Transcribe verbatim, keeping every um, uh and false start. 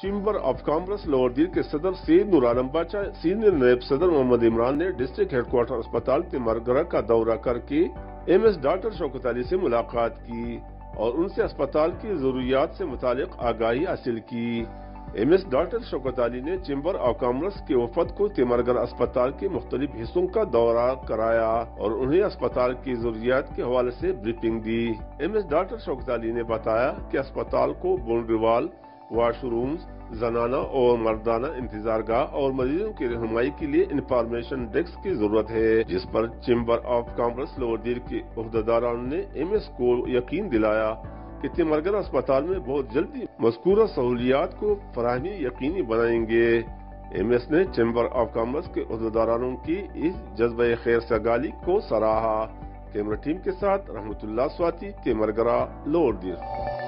Chamber of commerce lower दीर के सदर सईद नूरालम बाचा सीनियर नायब सदर मोहम्मद इमरान ने डिस्ट्रिक्ट हेडक्वार्टर अस्पताल तिमरगरा का दौरा करके M S doctor Shaukat Ali से मुलाकात की और उनसे अस्पताल की जरूरियात से मुतालिक आगाही हासिल की। M S doctor Shaukat Ali ने चैम्बर ऑफ कॉमर्स के वफद को तिमरगरा अस्पताल के मुख्तलिफ हिस्सों का दौरा कराया और उन्हें अस्पताल की जरूरियात के हवाले से ब्रीफिंग दी। M S doctor Shaukat Ali ने बताया कि अस्पताल को बोनरिवाल, वाशरूम, जनाना और मर्दाना इंतजारगाह और मरीजों की रहनुमाई के लिए इंफॉर्मेशन डेस्क की जरूरत है, जिस पर चैम्बर ऑफ कॉमर्स लोअर दीर के अहदेदारान ने एम एस को यकीन दिलाया कि तिमरगरा अस्पताल में बहुत जल्दी मज़कूरा सहूलियात को फराहमी यकीनी बनाएंगे। एम एस ने चैम्बर ऑफ कॉमर्स के अहदेदारानों की इस जज्बे खैर सगाली को सराहा। कैमरा टीम के साथ रहमतुल्लाह स्वाती, तिमरगरा लोअर दीर।